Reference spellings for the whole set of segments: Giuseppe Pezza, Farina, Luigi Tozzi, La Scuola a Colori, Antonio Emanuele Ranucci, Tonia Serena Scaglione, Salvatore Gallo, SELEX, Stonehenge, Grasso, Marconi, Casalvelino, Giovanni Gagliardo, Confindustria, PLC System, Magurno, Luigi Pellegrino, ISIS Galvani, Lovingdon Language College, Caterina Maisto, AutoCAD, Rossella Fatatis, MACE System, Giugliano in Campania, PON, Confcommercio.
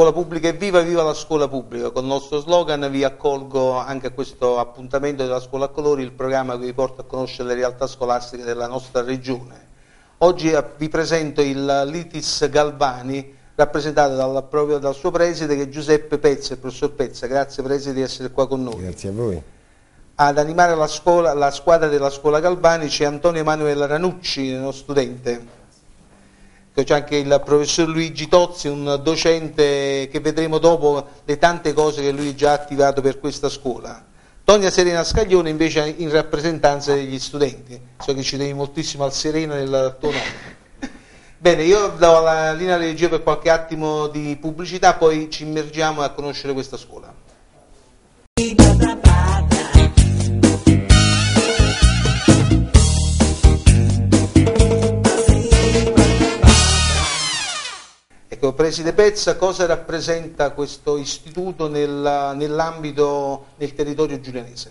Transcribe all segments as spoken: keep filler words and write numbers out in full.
scuola pubblica è viva, viva la scuola pubblica. Con il nostro slogan vi accolgo anche a questo appuntamento della Scuola a Colori, il programma che vi porta a conoscere le realtà scolastiche della nostra regione. Oggi vi presento l'I S I S Galvani, rappresentato dal, proprio dal suo preside, che è Giuseppe Pezza. Il professor Pezza, grazie preside di essere qua con noi. Grazie a voi. Ad animare la, scuola, la squadra della Scuola Galvani c'è Antonio Emanuele Ranucci, uno studente. C'è anche il professor Luigi Tozzi, un docente che vedremo dopo le tante cose che lui ha già attivato per questa scuola. Tonia Serena Scaglione invece in rappresentanza degli studenti, so che ci devi moltissimo al Serena nel tuo nome. Bene, io do la linea alla regia per qualche attimo di pubblicità, poi ci immergiamo a conoscere questa scuola. Ecco, preside Pezza, cosa rappresenta questo istituto nel, nell'ambito del territorio giulianese?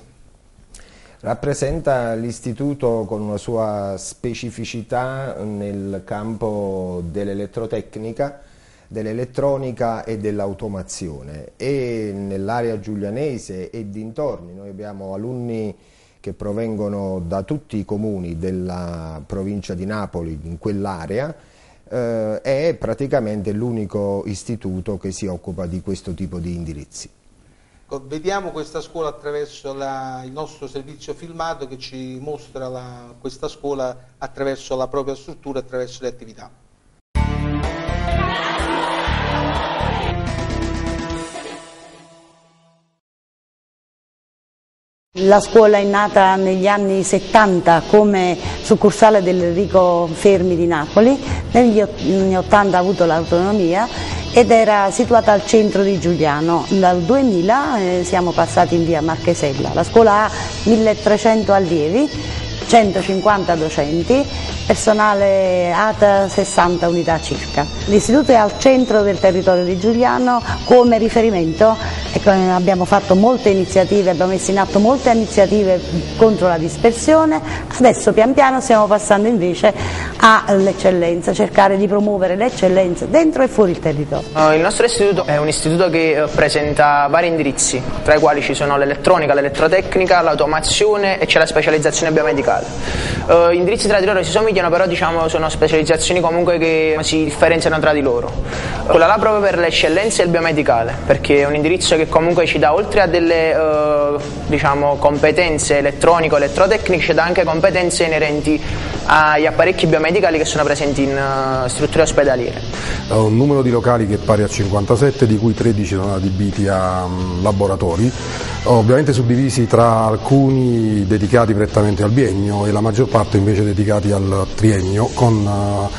Rappresenta l'istituto con una sua specificità nel campo dell'elettrotecnica, dell'elettronica e dell'automazione, e nell'area giulianese e dintorni. Noi abbiamo alunni che provengono da tutti i comuni della provincia di Napoli, in quell'area. Eh, è praticamente l'unico istituto che si occupa di questo tipo di indirizzi. Vediamo questa scuola attraverso la, il nostro servizio filmato che ci mostra la, questa scuola attraverso la propria struttura, attraverso le attività. La scuola è nata negli anni settanta come succursale dell'Enrico Fermi di Napoli, negli anni ottanta ha avuto l'autonomia ed era situata al centro di Giuliano. Dal duemila eh, siamo passati in via Marchesella. La scuola ha milletrecento allievi, centocinquanta docenti, personale A T A sessanta unità circa. L'istituto è al centro del territorio di Giuliano come riferimento. Ecco, abbiamo fatto molte iniziative, abbiamo messo in atto molte iniziative contro la dispersione, adesso pian piano stiamo passando invece all'eccellenza, cercare di promuovere l'eccellenza dentro e fuori il territorio. Il nostro istituto è un istituto che presenta vari indirizzi, tra i quali ci sono l'elettronica, l'elettrotecnica, l'automazione e c'è la specializzazione biomedicale. Gli indirizzi tra di loro si somigliano, però diciamo sono specializzazioni comunque che si differenziano tra di loro. Quella là proprio per l'eccellenza e il biomedicale, perché è un indirizzo che che comunque ci dà, oltre a delle eh, diciamo, competenze elettronico-elettrotecniche, ci dà anche competenze inerenti agli apparecchi biomedicali che sono presenti in uh, strutture ospedaliere. Ha un numero di locali che è pari a cinquantasette, di cui tredici sono adibiti a um, laboratori, ovviamente suddivisi tra alcuni dedicati prettamente al biennio e la maggior parte invece dedicati al triennio, con uh,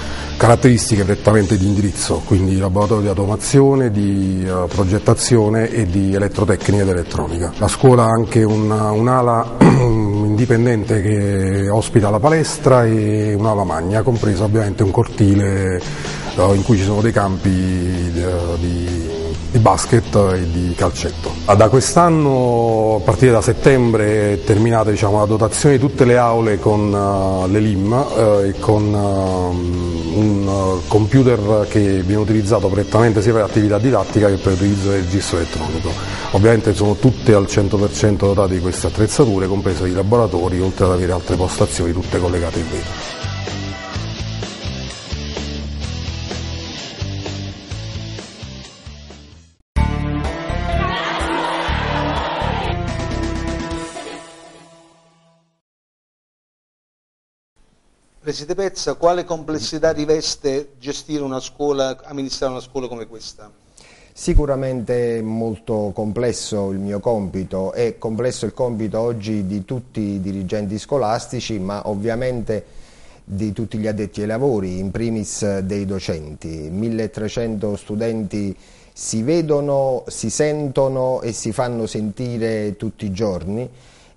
caratteristiche prettamente di indirizzo, quindi laboratorio di automazione, di uh, progettazione e di elettrotecnica ed elettronica. La scuola ha anche un'ala un indipendente che ospita la palestra e un'ala magna, compresa ovviamente un cortile uh, in cui ci sono dei campi uh, di... di basket e di calcetto. Da quest'anno, a partire da settembre, è terminata diciamo, la dotazione di tutte le aule con uh, le LIM uh, e con uh, un uh, computer che viene utilizzato prettamente sia per attività didattica che per l'utilizzo del registro elettronico. Ovviamente sono tutte al cento per cento dotate di queste attrezzature, compreso i laboratori, oltre ad avere altre postazioni tutte collegate in rete. Presidente Pezza, quale complessità riveste gestire una scuola, amministrare una scuola come questa? Sicuramente molto complesso il mio compito, è complesso il compito oggi di tutti i dirigenti scolastici, ma ovviamente di tutti gli addetti ai lavori, in primis dei docenti. milletrecento studenti si vedono, si sentono e si fanno sentire tutti i giorni.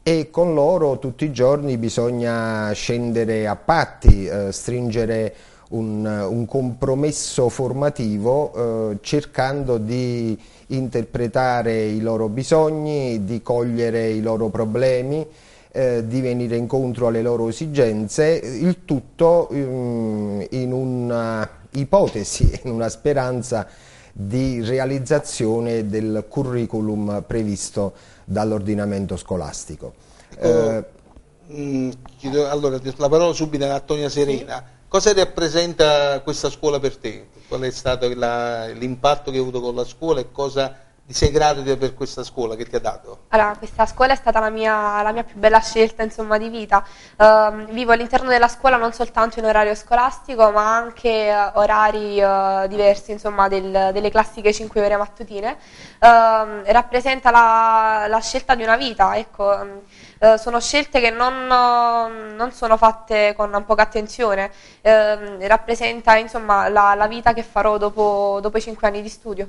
E con loro tutti i giorni bisogna scendere a patti, eh, stringere un, un compromesso formativo eh, cercando di interpretare i loro bisogni, di cogliere i loro problemi, eh, di venire incontro alle loro esigenze, il tutto um, in un'ipotesi, in una speranza di realizzazione del curriculum previsto dall'ordinamento scolastico. Eh, allora, la parola subito a Tonia Serena. Cosa rappresenta questa scuola per te? Qual è stato l'impatto che hai avuto con la scuola e cosa ti sei grato per questa scuola che ti ha dato? Allora, questa scuola è stata la mia, la mia più bella scelta, insomma, di vita. Uh, vivo all'interno della scuola non soltanto in orario scolastico, ma anche uh, orari uh, diversi, insomma, del, delle classiche cinque ore mattutine. Uh, rappresenta la, la scelta di una vita, ecco. Um, Uh, sono scelte che non, uh, non sono fatte con poca attenzione, uh, rappresenta, insomma, la, la vita che farò dopo, dopo i cinque anni di studio.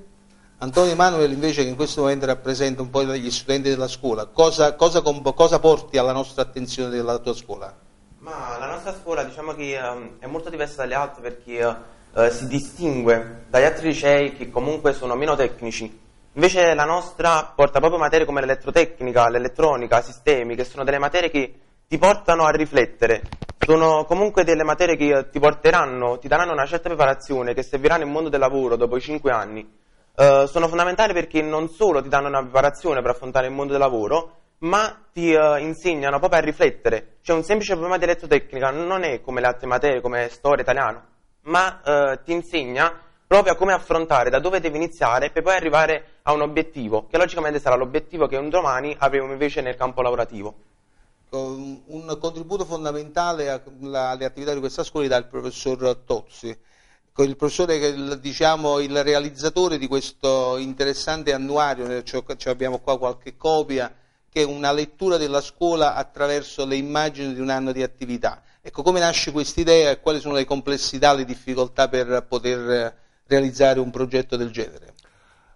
Antonio Emanuele, invece, che in questo momento rappresenta un po' gli studenti della scuola, cosa, cosa, cosa porti alla nostra attenzione della tua scuola? Ma la nostra scuola, diciamo che um, è molto diversa dalle altre, perché uh, si distingue dagli altri licei che comunque sono meno tecnici. Invece la nostra porta proprio materie come l'elettrotecnica, l'elettronica, sistemi, che sono delle materie che ti portano a riflettere. Sono comunque delle materie che ti porteranno, ti daranno una certa preparazione che servirà nel mondo del lavoro dopo i cinque anni. Eh, sono fondamentali perché non solo ti danno una preparazione per affrontare il mondo del lavoro, ma ti eh, insegnano proprio a riflettere. Cioè un semplice problema di elettrotecnica non è come le altre materie, come storia, italiano, ma eh, ti insegna proprio a come affrontare, da dove devi iniziare per poi arrivare a un obiettivo, che logicamente sarà l'obiettivo che un domani avremo invece nel campo lavorativo. Un contributo fondamentale alle attività di questa scuola dà il professor Tozzi, il professore che è, diciamo, il realizzatore di questo interessante annuario, ci abbiamo qua qualche copia, che è una lettura della scuola attraverso le immagini di un anno di attività. Ecco, come nasce questa idea e quali sono le complessità, le difficoltà per poter realizzare un progetto del genere?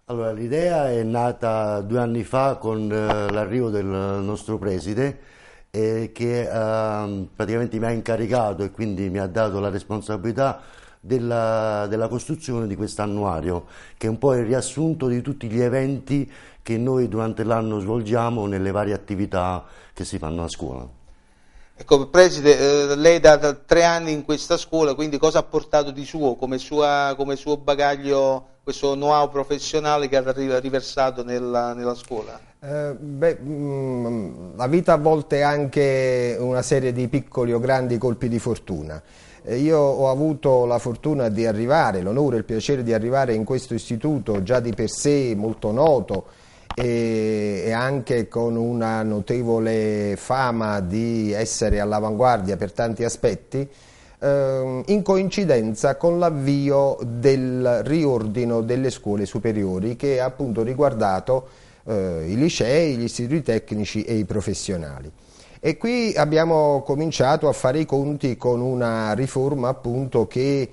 Allora, l'idea è nata due anni fa con eh, l'arrivo del nostro preside eh, che eh, praticamente mi ha incaricato e quindi mi ha dato la responsabilità della, della costruzione di quest'annuario, che è un po' il riassunto di tutti gli eventi che noi durante l'anno svolgiamo nelle varie attività che si fanno a scuola. Ecco, Presidente, eh, lei da, da tre anni in questa scuola, quindi cosa ha portato di suo, come, sua, come suo bagaglio, questo know-how professionale che ha riversato nella, nella scuola? Eh, beh, mh, la vita a volte è anche una serie di piccoli o grandi colpi di fortuna. Io ho avuto la fortuna di arrivare, l'onore e il piacere di arrivare in questo istituto già di per sé molto noto, e anche con una notevole fama di essere all'avanguardia per tanti aspetti, ehm, in coincidenza con l'avvio del riordino delle scuole superiori, che ha appunto riguardato eh, i licei, gli istituti tecnici e i professionali. E qui abbiamo cominciato a fare i conti con una riforma, appunto, che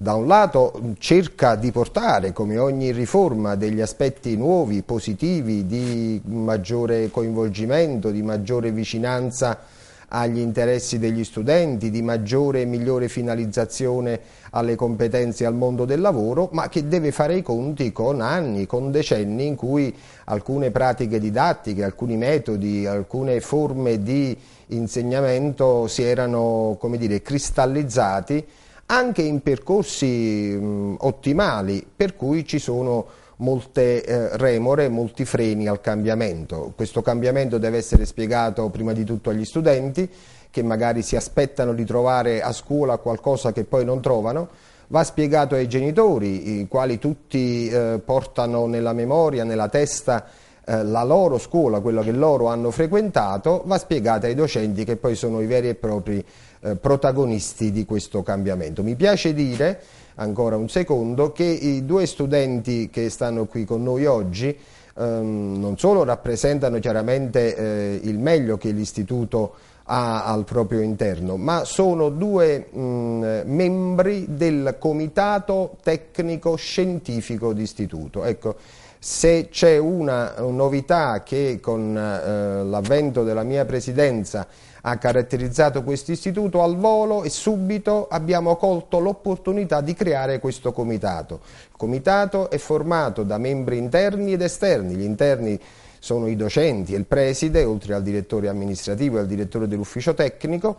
da un lato cerca di portare, come ogni riforma, degli aspetti nuovi, positivi, di maggiore coinvolgimento, di maggiore vicinanza agli interessi degli studenti, di maggiore e migliore finalizzazione alle competenze e al mondo del lavoro, ma che deve fare i conti con anni, con decenni in cui alcune pratiche didattiche, alcuni metodi, alcune forme di insegnamento si erano, come dire, cristallizzati, anche in percorsi mh, ottimali, per cui ci sono molte eh, remore, molti freni al cambiamento. Questo cambiamento deve essere spiegato prima di tutto agli studenti, che magari si aspettano di trovare a scuola qualcosa che poi non trovano, va spiegato ai genitori, i quali tutti eh, portano nella memoria, nella testa eh, la loro scuola, quella che loro hanno frequentato, va spiegata ai docenti, che poi sono i veri e propri Eh, protagonisti di questo cambiamento. Mi piace dire, ancora un secondo, che i due studenti che stanno qui con noi oggi ehm, non solo rappresentano chiaramente eh, il meglio che l'istituto ha al proprio interno, ma sono due mh, membri del comitato tecnico scientifico d'istituto. Ecco, se c'è una novità che con eh, l'avvento della mia presidenza ha caratterizzato questo istituto, al volo e subito abbiamo colto l'opportunità di creare questo comitato. Il comitato è formato da membri interni ed esterni. Gli interni sono i docenti e il preside, oltre al direttore amministrativo e al direttore dell'ufficio tecnico,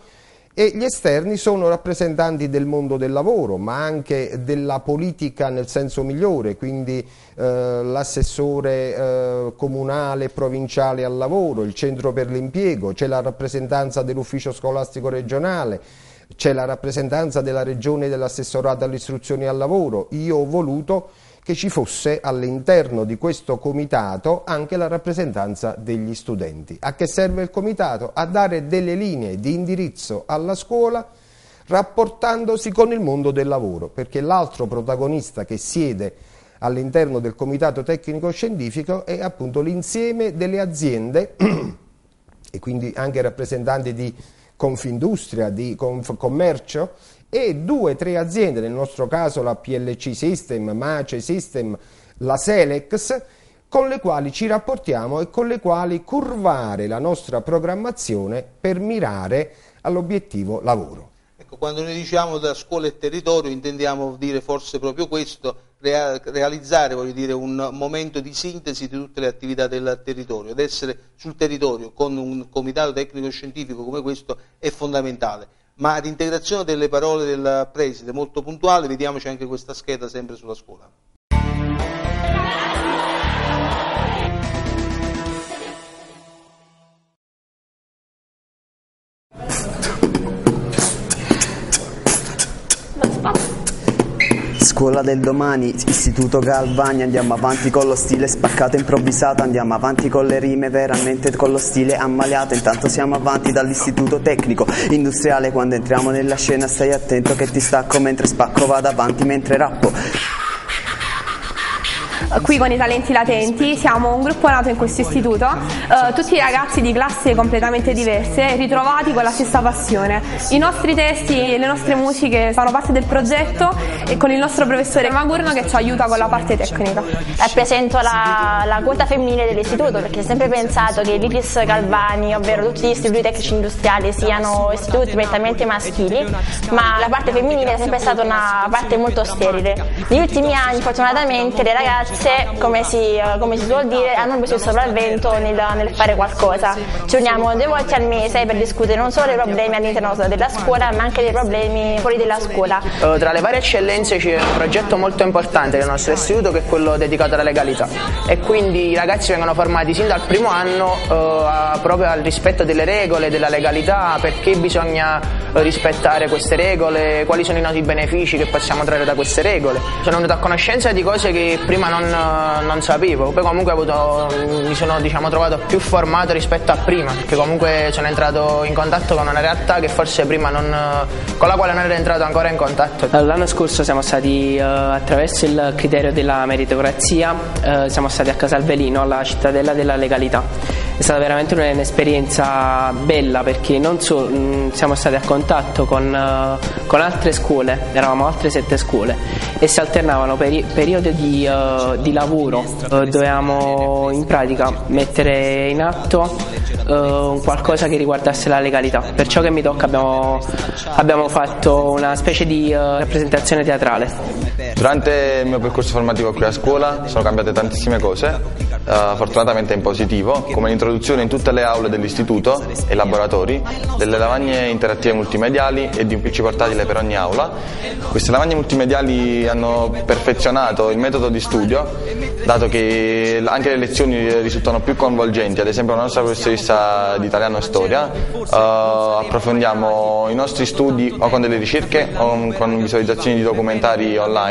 e gli esterni sono rappresentanti del mondo del lavoro, ma anche della politica nel senso migliore, quindi eh, l'assessore eh, comunale e provinciale al lavoro, il centro per l'impiego, c'è la rappresentanza dell'ufficio scolastico regionale, c'è la rappresentanza della regione dell'assessorato all'istruzione e al lavoro. Io ho voluto che ci fosse all'interno di questo comitato anche la rappresentanza degli studenti. A che serve il comitato? A dare delle linee di indirizzo alla scuola rapportandosi con il mondo del lavoro, perché l'altro protagonista che siede all'interno del comitato tecnico-scientifico è appunto l'insieme delle aziende e quindi anche rappresentanti di Confindustria, di Confcommercio, e due o tre aziende, nel nostro caso la P L C System, MACE System, la SELEX, con le quali ci rapportiamo e con le quali curvare la nostra programmazione per mirare all'obiettivo lavoro. Ecco, quando noi diciamo da scuola e territorio intendiamo dire forse proprio questo, realizzare, voglio dire, un momento di sintesi di tutte le attività del territorio, ed essere sul territorio con un comitato tecnico-scientifico come questo è fondamentale. Ma ad integrazione delle parole del preside, molto puntuale, vediamoci anche questa scheda sempre sulla scuola. Scuola del domani, istituto Galvani, andiamo avanti con lo stile spaccato improvvisato, andiamo avanti con le rime veramente con lo stile ammaliato, intanto siamo avanti dall'istituto tecnico industriale, quando entriamo nella scena stai attento che ti stacco mentre spacco, vado avanti mentre rappo. Qui con i talenti latenti siamo un gruppo nato in questo istituto, eh, tutti ragazzi di classi completamente diverse, ritrovati con la stessa passione. I nostri testi e le nostre musiche fanno parte del progetto e con il nostro professore Magurno che ci aiuta con la parte tecnica. Rappresento la, la quota femminile dell'istituto, perché ho sempre pensato che l'ISIS Galvani, ovvero tutti gli istituti tecnici industriali, siano istituti prettamente maschili, ma la parte femminile è sempre stata una parte molto sterile. Negli ultimi anni fortunatamente le ragazze, come si, come si suol dire, hanno preso il sopravvento nel, nel fare qualcosa. Ci uniamo due volte al mese per discutere non solo dei problemi all'interno della scuola, ma anche dei problemi fuori della scuola. Uh, tra le varie eccellenze c'è un progetto molto importante del nostro istituto, che è quello dedicato alla legalità, e quindi i ragazzi vengono formati sin dal primo anno uh, a, proprio al rispetto delle regole, della legalità, perché bisogna uh, rispettare queste regole, quali sono i noti benefici che possiamo trarre da queste regole. Sono venuto a conoscenza di cose che prima non Non, non sapevo, poi comunque avuto, mi sono diciamo, trovato più formato rispetto a prima, perché comunque sono entrato in contatto con una realtà che forse prima non, con la quale non ero entrato ancora in contatto. L'anno scorso siamo stati eh, attraverso il criterio della meritocrazia, eh, siamo stati a Casalvelino, alla cittadella della legalità. È stata veramente un'esperienza bella, perché non so, mh, siamo stati a contatto con, uh, con altre scuole, eravamo altre sette scuole e si alternavano peri periodi di... Uh, di lavoro, dovevamo in pratica mettere in atto eh, qualcosa che riguardasse la legalità. Per ciò che mi tocca abbiamo, abbiamo fatto una specie di eh, rappresentazione teatrale. Durante il mio percorso formativo qui a scuola sono cambiate tantissime cose, eh, fortunatamente in positivo, come l'introduzione in tutte le aule dell'istituto e laboratori delle lavagne interattive multimediali e di un P C portatile per ogni aula. Queste lavagne multimediali hanno perfezionato il metodo di studio, dato che anche le lezioni risultano più coinvolgenti. Ad esempio la nostra professoressa di italiano e storia uh, approfondiamo i nostri studi o con delle ricerche o con visualizzazioni di documentari online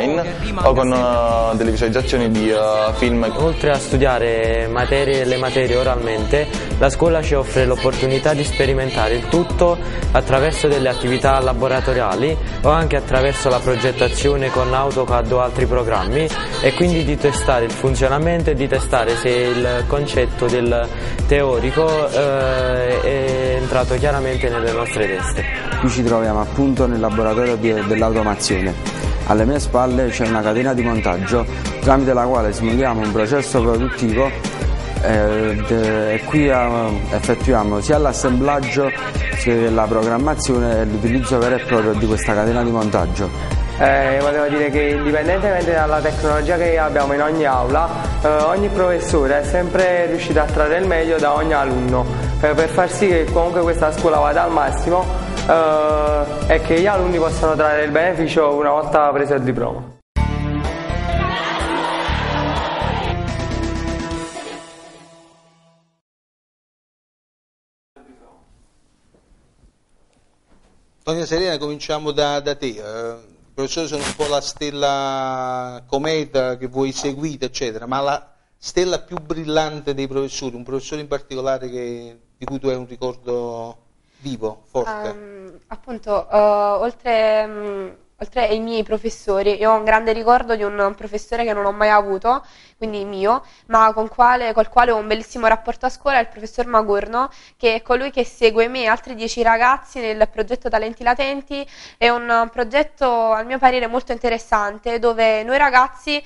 o con uh, delle visualizzazioni di uh, film. Oltre a studiare materie e le materie oralmente, la scuola ci offre l'opportunità di sperimentare il tutto attraverso delle attività laboratoriali o anche attraverso la progettazione con AutoCAD o altri programmi, e quindi di testare il funzionamento e di testare se il concetto del teorico eh, è entrato chiaramente nelle nostre teste. Qui ci troviamo appunto nel laboratorio dell'automazione. Alle mie spalle c'è una catena di montaggio tramite la quale simuliamo un processo produttivo eh, e qui effettuiamo sia l'assemblaggio che la programmazione e l'utilizzo vero e proprio di questa catena di montaggio. Eh, volevo dire che indipendentemente dalla tecnologia che abbiamo in ogni aula, eh, ogni professore è sempre riuscito a trarre il meglio da ogni alunno eh, per far sì che comunque questa scuola vada al massimo eh, è che gli alunni possano trarre il beneficio una volta preso il diploma. Tonia Serena, cominciamo da, da te. Eh, professore, sono un po' la stella cometa che voi seguite, eccetera, ma la stella più brillante dei professori, un professore in particolare che, di cui tu hai un ricordo vivo, forte? Um, appunto, uh, oltre, um, oltre ai miei professori, io ho un grande ricordo di un professore che non ho mai avuto, quindi mio, ma con quale, col quale ho un bellissimo rapporto a scuola, il professor Magurno, che è colui che segue me e altri dieci ragazzi nel progetto Talenti Latenti. È un progetto a mio parere molto interessante, dove noi ragazzi eh,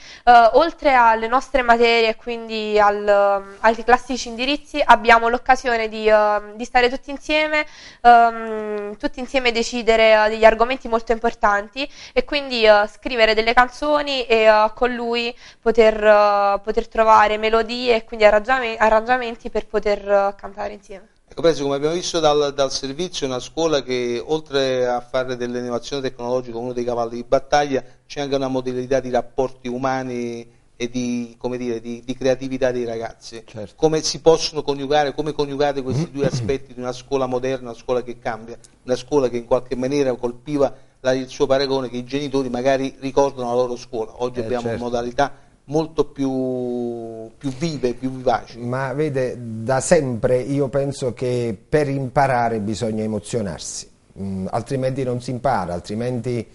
oltre alle nostre materie e quindi al, ai classici indirizzi abbiamo l'occasione di, eh, di stare tutti insieme, ehm, tutti insieme e decidere eh, degli argomenti molto importanti e quindi eh, scrivere delle canzoni e eh, con lui poter eh, poter trovare melodie e quindi arrangiamenti per poter cantare insieme. Ecco, penso, come abbiamo visto dal, dal servizio, una scuola che oltre a fare dell'innovazione tecnologica uno dei cavalli di battaglia, c'è anche una modalità di rapporti umani e di, come dire, di, di creatività dei ragazzi. Certo. Come si possono coniugare, come coniugate questi due aspetti di una scuola moderna, una scuola che cambia, una scuola che in qualche maniera colpiva la, il suo paragone, che i genitori magari ricordano la loro scuola. Oggi eh, abbiamo certo. modalità molto più, più vive, più vivaci. Ma vede, da sempre io penso che per imparare bisogna emozionarsi, mm, altrimenti non si impara, altrimenti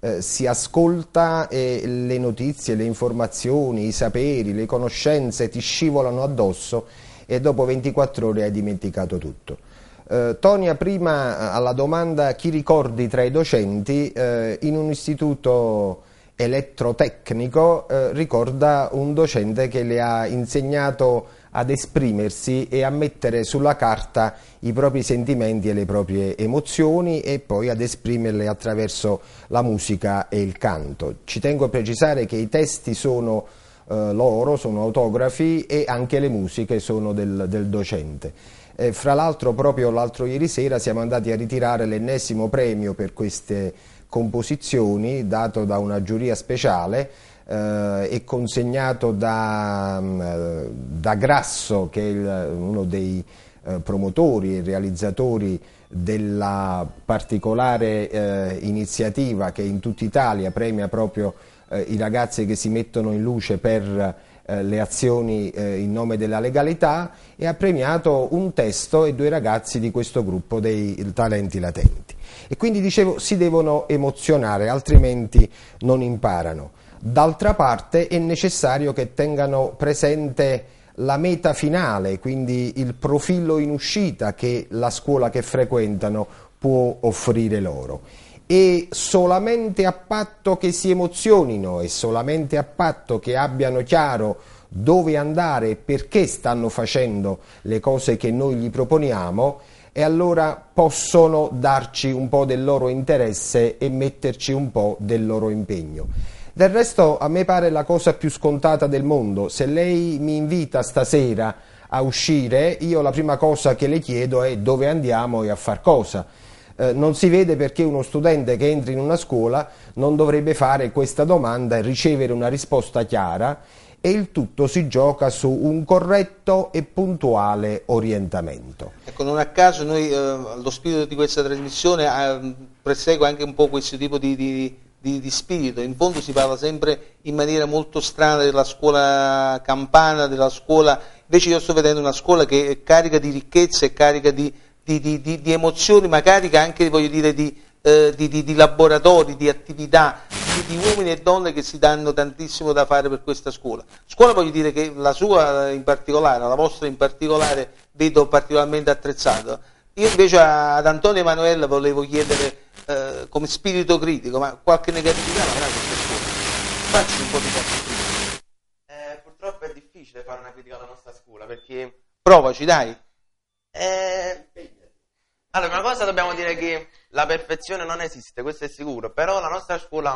eh, si ascolta e le notizie, le informazioni, i saperi, le conoscenze ti scivolano addosso e dopo ventiquattro ore hai dimenticato tutto. Eh, Tonia, prima alla domanda chi ricordi tra i docenti, eh, in un istituto elettrotecnico eh, ricorda un docente che le ha insegnato ad esprimersi e a mettere sulla carta i propri sentimenti e le proprie emozioni e poi ad esprimerle attraverso la musica e il canto. Ci tengo a precisare che i testi sono eh, loro, sono autografi, e anche le musiche sono del, del docente. Eh, fra l'altro, proprio l'altro ieri sera siamo andati a ritirare l'ennesimo premio per queste composizioni, dato da una giuria speciale eh, e consegnato da, da Grasso, che è il, uno dei eh, promotori e realizzatori della particolare eh, iniziativa che in tutta Italia premia proprio eh, i ragazzi che si mettono in luce per eh, le azioni eh, in nome della legalità, e ha premiato un testo e due ragazzi di questo gruppo dei Talenti Latenti. E quindi, dicevo, si devono emozionare, altrimenti non imparano. D'altra parte è necessario che tengano presente la meta finale, quindi il profilo in uscita che la scuola che frequentano può offrire loro. E solamente a patto che si emozionino e solamente a patto che abbiano chiaro dove andare e perché stanno facendo le cose che noi gli proponiamo, e allora possono darci un po' del loro interesse e metterci un po' del loro impegno. Del resto, a me pare la cosa più scontata del mondo. Se lei mi invita stasera a uscire, io la prima cosa che le chiedo è dove andiamo e a far cosa. Eh, non si vede perché uno studente che entra in una scuola non dovrebbe fare questa domanda e ricevere una risposta chiara, e il tutto si gioca su un corretto e puntuale orientamento. Ecco, non a caso noi, eh, lo spirito di questa trasmissione eh, persegue anche un po' questo tipo di, di, di, di spirito. In fondo si parla sempre in maniera molto strana della scuola campana, della scuola... Invece io sto vedendo una scuola che è carica di ricchezza, è carica di, di, di, di, di emozioni, ma carica anche, voglio dire, di... Di, di, di laboratori, di attività, di, di uomini e donne che si danno tantissimo da fare per questa scuola. Scuola, voglio dire, che la sua in particolare, la vostra in particolare, vedo particolarmente attrezzata. Io invece ad Antonio Emanuele volevo chiedere, eh, come spirito critico, ma qualche negatività avrà questa scuola? Facci un po' di critica. Eh, purtroppo è difficile fare una critica alla nostra scuola, perché... Provaci, dai! Eh... Allora, una cosa dobbiamo dire, che la perfezione non esiste, questo è sicuro, però la nostra scuola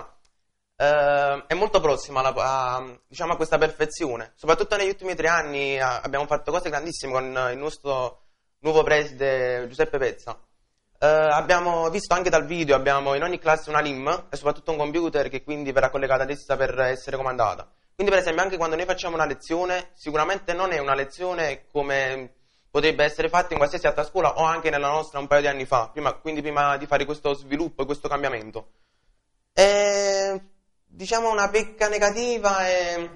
eh, è molto prossima alla, a, diciamo, a questa perfezione. Soprattutto negli ultimi tre anni a, abbiamo fatto cose grandissime con il nostro nuovo preside Giuseppe Pezza. Eh, abbiamo visto anche dal video, abbiamo in ogni classe una LIM e soprattutto un computer che quindi verrà collegato ad essa per essere comandata. Quindi per esempio anche quando noi facciamo una lezione, sicuramente non è una lezione come potrebbe essere fatta in qualsiasi altra scuola o anche nella nostra un paio di anni fa, prima, quindi prima di fare questo sviluppo e questo cambiamento. E, diciamo una pecca negativa è,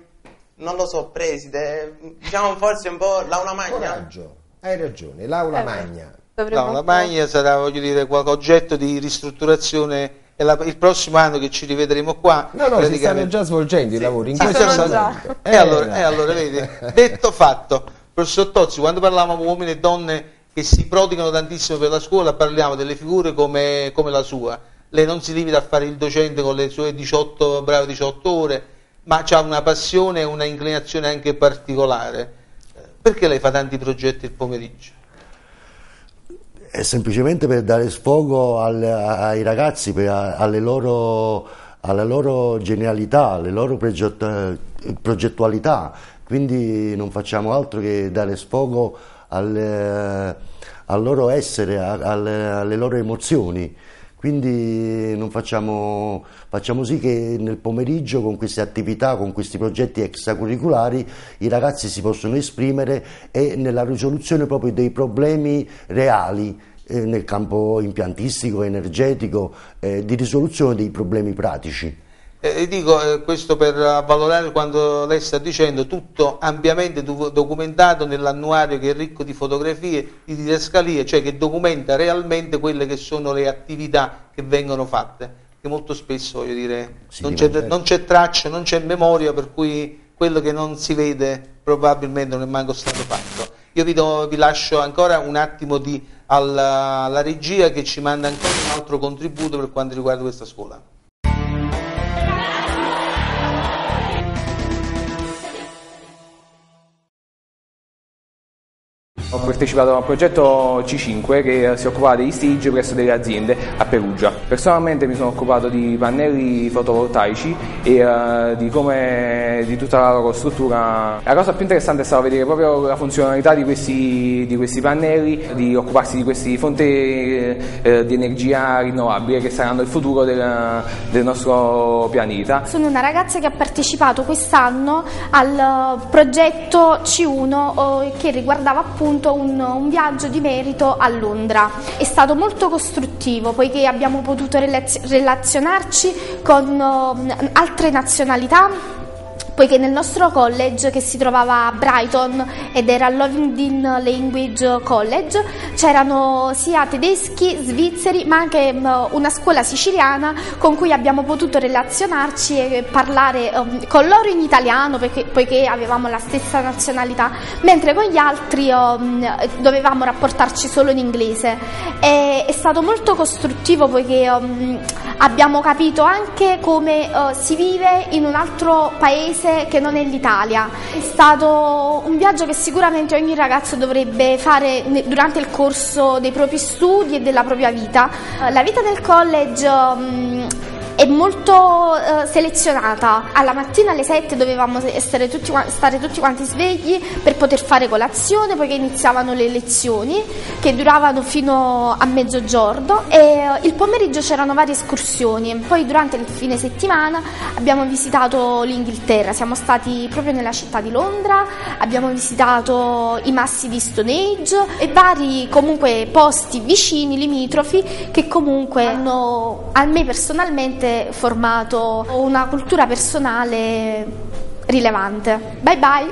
non lo so, preside, diciamo forse un po' l'aula magna. Coraggio, hai ragione, l'aula eh, magna. No, la magna sarà, voglio dire, qualche oggetto di ristrutturazione. È la, il prossimo anno che ci rivedremo qua. No, no, si stanno già svolgendo sì, i lavori in questo momento. E allora, eh, allora vedi, detto fatto, professor Tozzi, quando parliamo di uomini e donne che si prodigano tantissimo per la scuola, parliamo delle figure come, come la sua. Lei non si limita a fare il docente con le sue diciotto, brave diciotto ore, ma ha una passione e una inclinazione anche particolare. Perché lei fa tanti progetti il pomeriggio? È semplicemente per dare sfogo al, ai ragazzi, per, alle loro, alla loro genialità, alle loro progettualità, quindi non facciamo altro che dare sfogo al, al loro essere, al, alle loro emozioni, quindi non facciamo, facciamo sì che nel pomeriggio con queste attività, con questi progetti extracurriculari i ragazzi si possono esprimere e nella risoluzione proprio dei problemi reali eh, nel campo impiantistico, energetico, eh, di risoluzione dei problemi pratici. Eh, dico eh, questo per valorare quando lei sta dicendo, tutto ampiamente do documentato nell'annuario che è ricco di fotografie, di didascalie, cioè che documenta realmente quelle che sono le attività che vengono fatte, che molto spesso, voglio dire, sì, non c'è traccia, non c'è memoria, per cui quello che non si vede probabilmente non è manco stato fatto. Io vi, do, vi lascio ancora un attimo di, alla, alla regia che ci manda ancora un altro contributo per quanto riguarda questa scuola. Ho partecipato a un progetto C cinque che si occupava degli stage presso delle aziende a Perugia. Personalmente mi sono occupato di pannelli fotovoltaici e uh, di, come, di tutta la loro struttura. La cosa più interessante è stata vedere proprio la funzionalità di questi, di questi pannelli, di occuparsi di queste fonti uh, di energia rinnovabile che saranno il futuro del, del nostro pianeta. Sono una ragazza che ha partecipato quest'anno al progetto C uno uh, che riguardava appunto Un, un viaggio di merito a Londra. È stato molto costruttivo poiché abbiamo potuto relazionarci con uh, altre nazionalità, poiché nel nostro college, che si trovava a Brighton ed era il Lovingdon Language College, c'erano sia tedeschi, svizzeri, ma anche um, una scuola siciliana con cui abbiamo potuto relazionarci e parlare um, con loro in italiano, perché, poiché avevamo la stessa nazionalità, mentre con gli altri um, dovevamo rapportarci solo in inglese. E, è stato molto costruttivo poiché um, abbiamo capito anche come uh, si vive in un altro paese che non è l'Italia. È stato un viaggio che sicuramente ogni ragazzo dovrebbe fare durante il corso dei propri studi e della propria vita. La vita del college um, è molto eh, selezionata. Alla mattina alle sette dovevamo essere tutti, stare tutti quanti svegli per poter fare colazione, poiché iniziavano le lezioni che duravano fino a mezzogiorno, e eh, il pomeriggio c'erano varie escursioni. Poi durante il fine settimana abbiamo visitato l'Inghilterra, siamo stati proprio nella città di Londra, abbiamo visitato i massi di Stonehenge e vari comunque posti vicini, limitrofi, che comunque hanno, a me personalmente, formato una cultura personale rilevante. Bye bye!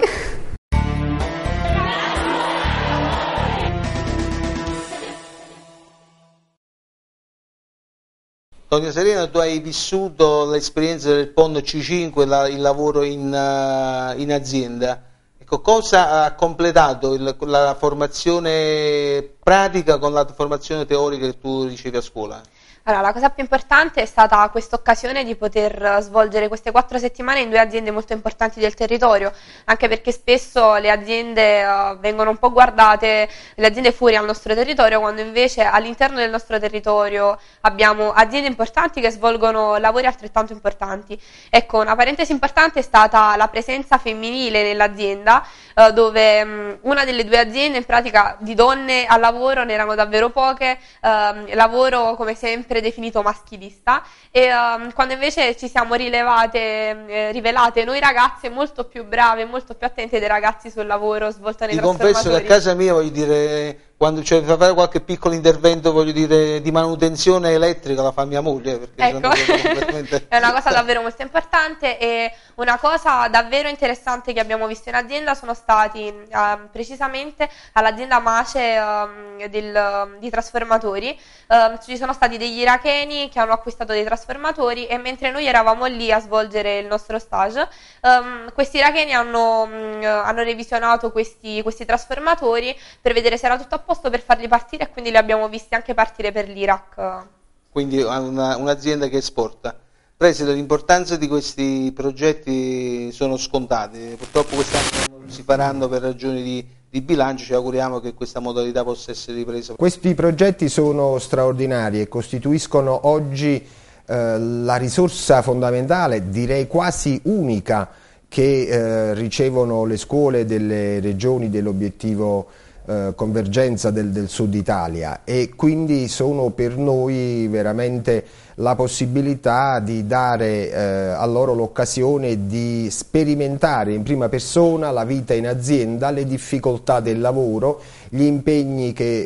Tonia Serena, tu hai vissuto l'esperienza del P O N C cinque, la, il lavoro in, uh, in azienda. Ecco, cosa ha completato il, la formazione pratica con la formazione teorica che tu ricevi a scuola? Allora, la cosa più importante è stata quest'occasione di poter svolgere queste quattro settimane in due aziende molto importanti del territorio, anche perché spesso le aziende uh, vengono un po' guardate, le aziende fuori al nostro territorio, quando invece all'interno del nostro territorio abbiamo aziende importanti che svolgono lavori altrettanto importanti. Ecco, una parentesi importante è stata la presenza femminile nell'azienda, uh, dove um, una delle due aziende in pratica di donne al lavoro ne erano davvero poche, um, lavoro come sempre definito maschilista, e um, quando invece ci siamo rilevate eh, rivelate noi ragazze molto più brave, molto più attente dei ragazzi sul lavoro svolto nei trasformatori. Ti confesso che a casa mia, voglio dire, quando c'è da fare qualche piccolo intervento, voglio dire, di manutenzione elettrica, la fa mia moglie, perché ecco. Completamente... è una cosa davvero molto importante. E una cosa davvero interessante che abbiamo visto in azienda sono stati uh, precisamente all'azienda MACE uh, del, uh, di trasformatori, uh, ci sono stati degli iracheni che hanno acquistato dei trasformatori, e mentre noi eravamo lì a svolgere il nostro stage, um, questi iracheni hanno, mh, hanno revisionato questi, questi trasformatori per vedere se era tutto a posto per farli partire, e quindi li abbiamo visti anche partire per l'Iraq. Quindi un'azienda che esporta. Preside, l'importanza di questi progetti sono scontati, purtroppo quest'anno non si faranno per ragioni di di bilancio, ci auguriamo che questa modalità possa essere ripresa. Questi progetti sono straordinari e costituiscono oggi eh, la risorsa fondamentale, direi quasi unica, che eh, ricevono le scuole delle regioni dell'obiettivo eh, convergenza del, del Sud Italia, e quindi sono per noi veramente la possibilità di dare eh, a loro l'occasione di sperimentare in prima persona la vita in azienda, le difficoltà del lavoro, gli impegni che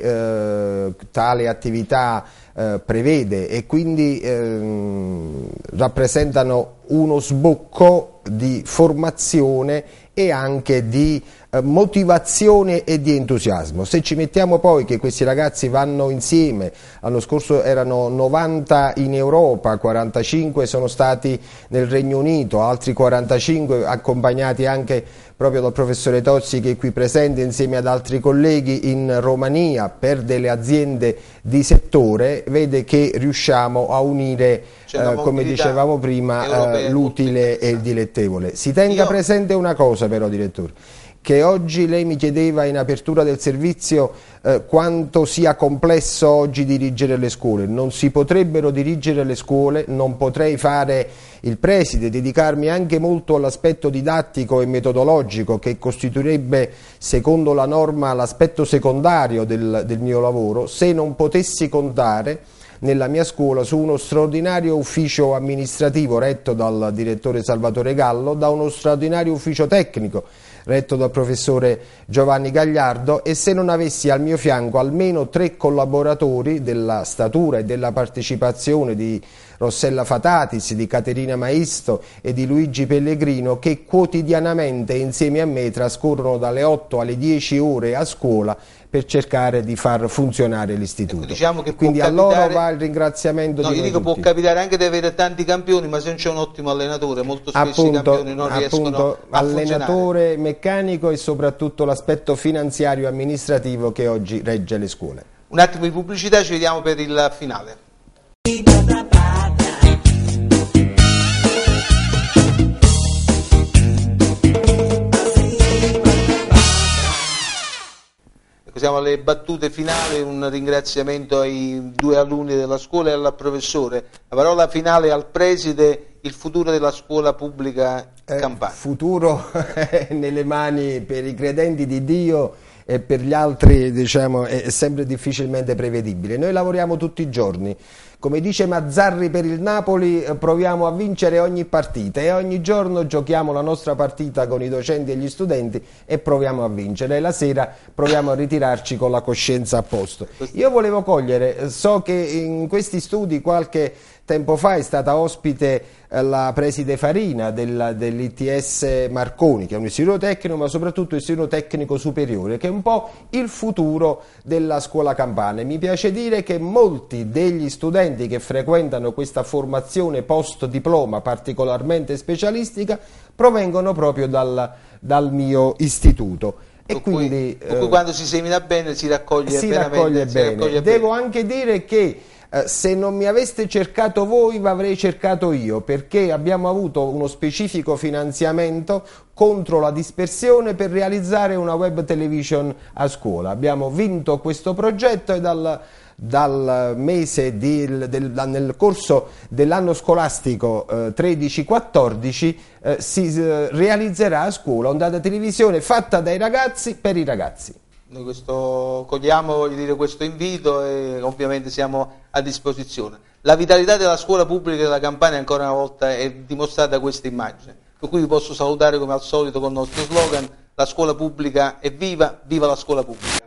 eh, tale attività eh, prevede, e quindi eh, rappresentano uno sbocco di formazione e anche di eh, motivazione e di entusiasmo. Se ci mettiamo poi che questi ragazzi vanno insieme, l'anno scorso erano novanta in Europa, quarantacinque sono stati nel Regno Unito, altri quarantacinque accompagnati anche proprio dal professore Tozzi che è qui presente insieme ad altri colleghi in Romania per delle aziende di settore, vede che riusciamo a unire, eh, come dicevamo prima, eh, l'utile e il dilettevole. Si tenga Io... presente una cosa però, direttore, che oggi lei mi chiedeva in apertura del servizio eh, quanto sia complesso oggi dirigere le scuole. Non si potrebbero dirigere le scuole, non potrei fare il preside, dedicarmi anche molto all'aspetto didattico e metodologico che costituirebbe, secondo la norma, l'aspetto secondario del, del mio lavoro, se non potessi contare nella mia scuola su uno straordinario ufficio amministrativo retto dal direttore Salvatore Gallo, da uno straordinario ufficio tecnico retto dal professore Giovanni Gagliardo, e se non avessi al mio fianco almeno tre collaboratori della statura e della partecipazione di Rossella Fatatis, di Caterina Maisto e di Luigi Pellegrino, che quotidianamente insieme a me trascorrono dalle otto alle dieci ore a scuola per cercare di far funzionare l'istituto. Ecco, diciamo che quindi a loro va il ringraziamento no, di io dico tutti. Può capitare anche di avere tanti campioni, ma se non c'è un ottimo allenatore, molto spesso appunto, i campioni non appunto, riescono a allenatore funzionare. Meccanico e soprattutto l'aspetto finanziario e amministrativo che oggi regge le scuole. Un attimo di pubblicità, ci vediamo per il finale. Siamo alle battute finali, un ringraziamento ai due alunni della scuola e al professore. La parola finale al preside, il futuro della scuola pubblica campana. Eh, futuro eh, nelle mani per i credenti di Dio, e per gli altri diciamo, è sempre difficilmente prevedibile. Noi lavoriamo tutti i giorni. Come dice Mazzarri per il Napoli, proviamo a vincere ogni partita e ogni giorno giochiamo la nostra partita con i docenti e gli studenti e proviamo a vincere. La sera proviamo a ritirarci con la coscienza a posto. Io volevo cogliere, so che in questi studi qualche tempo fa è stata ospite la preside Farina dell'I T S Marconi, che è un istituto tecnico ma soprattutto un istituto tecnico superiore, che è un po' il futuro della scuola campana. E mi piace dire che molti degli studenti che frequentano questa formazione post diploma particolarmente specialistica provengono proprio dal, dal mio istituto. E quindi, cui, eh, quando si semina bene si raccoglie, si raccoglie bene. Si raccoglie bene. Devo anche dire che Eh, se non mi aveste cercato voi, vi avrei cercato io, perché abbiamo avuto uno specifico finanziamento contro la dispersione per realizzare una web television a scuola. Abbiamo vinto questo progetto e dal, dal mese di, del, nel corso dell'anno scolastico eh, tredici quattordici eh, si eh, realizzerà a scuola un'ondata televisione fatta dai ragazzi per i ragazzi. Noi questo, cogliamo voglio dire, questo invito e ovviamente siamo a disposizione. La vitalità della scuola pubblica della Campania ancora una volta è dimostrata da questa immagine, per cui vi posso salutare come al solito con il nostro slogan: la scuola pubblica è viva, viva la scuola pubblica.